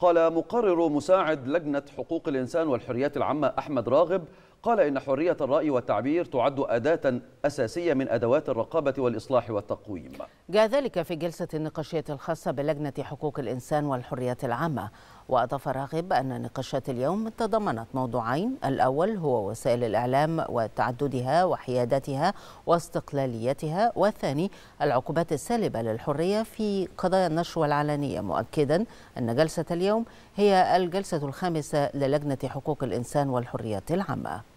قال مقرر مساعد لجنة حقوق الإنسان والحريات العامة أحمد راغب قال إن حرية الرأي والتعبير تعد أداة أساسية من أدوات الرقابة والإصلاح والتقويم. جاء ذلك في جلسة النقاشية الخاصة بلجنة حقوق الإنسان والحريات العامة. وأضاف راغب أن نقاشات اليوم تضمنت موضوعين، الأول هو وسائل الإعلام وتعددها وحيادتها واستقلاليتها، والثاني العقوبات السالبة للحرية في قضايا النشر والعلنية، مؤكدا أن جلسة اليوم هي الجلسة الخامسة للجنة حقوق الإنسان والحريات العامة.